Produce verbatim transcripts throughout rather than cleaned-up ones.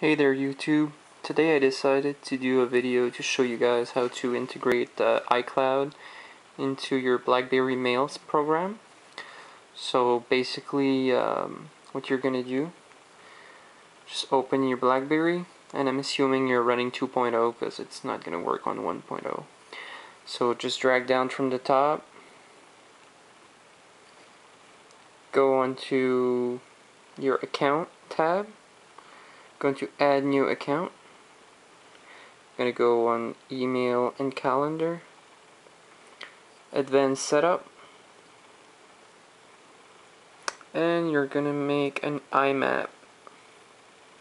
Hey there YouTube, today I decided to do a video to show you guys how to integrate uh, iCloud into your BlackBerry Mails program. So basically um, what you're gonna do, just open your BlackBerry, and I'm assuming you're running two point oh because it's not gonna work on one point oh. So just drag down from the top, go onto your account tab, going to add new account. I'm going to go on email and calendar, advanced setup, and you're going to make an I map.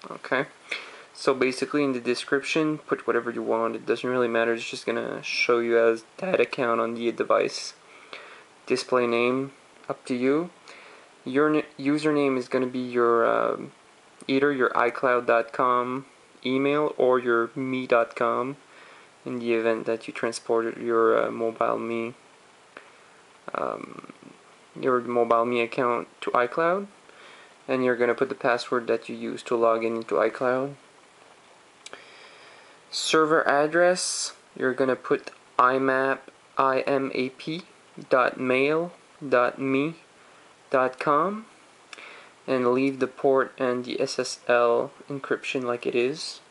Okay, so basically in the description put whatever you want, it doesn't really matter, it's just going to show you as that account on the device. Display name, up to you. Your username is going to be your um, either your iCloud dot com email or your me dot com in the event that you transported your uh, mobile me um, your mobile me account to iCloud, and you're gonna put the password that you use to log in into iCloud. Server address, you're gonna put imap dot mail dot me dot com and leave the port and the S S L encryption like it is.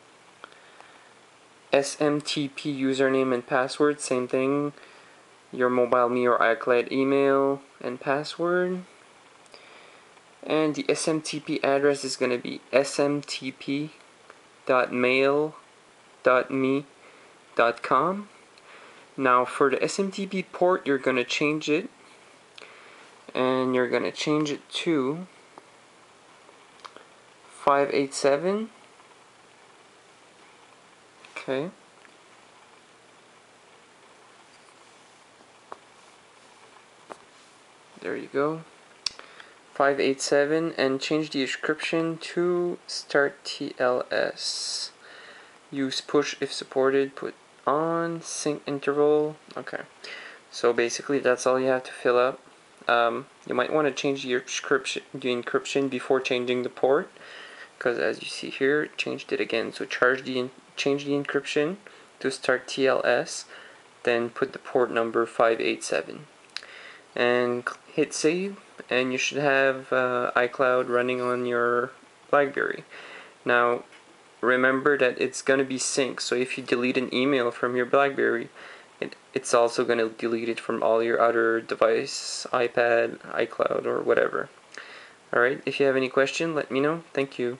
S M T P username and password, same thing. Your mobile me or iCloud email and password. And the S M T P address is going to be S M T P dot mail dot me dot com. Now for the S M T P port, you're going to change it. And you're going to change it to five eight seven. Okay. There you go. five eight seven, and change the description to start T L S. Use push if supported, put on sync interval. Okay. So basically that's all you have to fill up. Um, you might want to change the encryption, the encryption before changing the port, because as you see here, it changed it again. So charge the change the encryption to start T L S, then put the port number five eight seven, and hit save, and you should have uh, iCloud running on your BlackBerry. Now, remember that it's going to be synced. So if you delete an email from your BlackBerry, it, it's also going to delete it from all your other devices, iPad, iCloud, or whatever. Alright, if you have any question, let me know. Thank you.